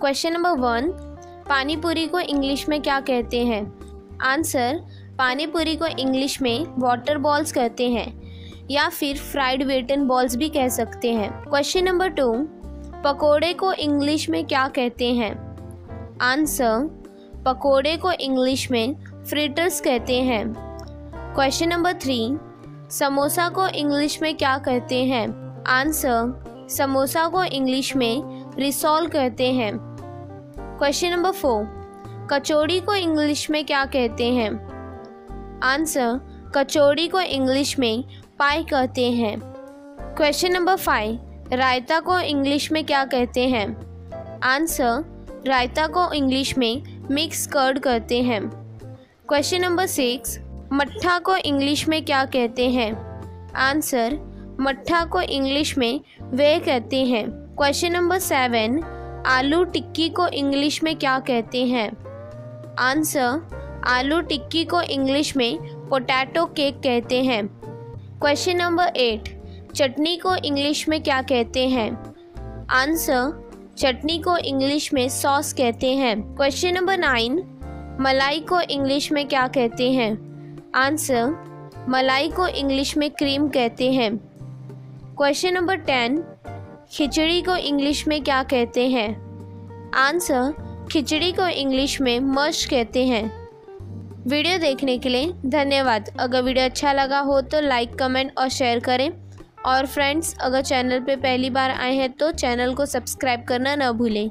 Question number 1, पानी पूरी को इंग्लिश में क्या कहते हैं? आंसर, पानी पूरी को इंग्लिश में वाटर बॉल्स कहते हैं या फिर फ्राइड वेटन बॉल्स भी कह सकते हैं। क्वेश्चन नंबर 2, पकोड़े को इंग्लिश में क्या कहते हैं? आंसर, पकोड़े को इंग्लिश में फ्रिटर्स कहते हैं। क्वेश्चन नंबर 3, समोसा को इंग्लिश में क्या कहते हैं? आंसर, समोसा को इंग्लिश में रिसॉल कहते हैं। क्वेश्चन नंबर 4, कचौड़ी को इंग्लिश में क्या कहते हैं? आंसर, कचौड़ी को इंग्लिश में पाई कहते हैं। क्वेश्चन नंबर 5, रायता को इंग्लिश में क्या कहते हैं? आंसर, रायता को इंग्लिश में मिक्स कर्ड कहते हैं। क्वेश्चन नंबर 6, मट्ठा को इंग्लिश में क्या कहते हैं? आंसर, मट्ठा को इंग्लिश में वे कहते हैं। क्वेश्चन नंबर 7, आलू टिक्की को इंग्लिश में क्या कहते हैं? आंसर, आलू टिक्की को इंग्लिश में पोटैटो केक कहते हैं। क्वेश्चन नंबर 8, चटनी को इंग्लिश में क्या कहते हैं? आंसर, चटनी को इंग्लिश में सॉस कहते हैं। क्वेश्चन नंबर 9, मलाई को इंग्लिश में क्या कहते हैं? आंसर, मलाई को इंग्लिश में क्रीम कहते हैं। क्वेश्चन नंबर 10, खिचड़ी को इंग्लिश में क्या कहते हैं? आंसर, खिचड़ी को इंग्लिश में मश कहते हैं। वीडियो देखने के लिए धन्यवाद। अगर वीडियो अच्छा लगा हो तो लाइक, कमेंट और शेयर करें। और फ्रेंड्स, अगर चैनल पे पहली बार आए हैं तो चैनल को सब्सक्राइब करना ना भूलें।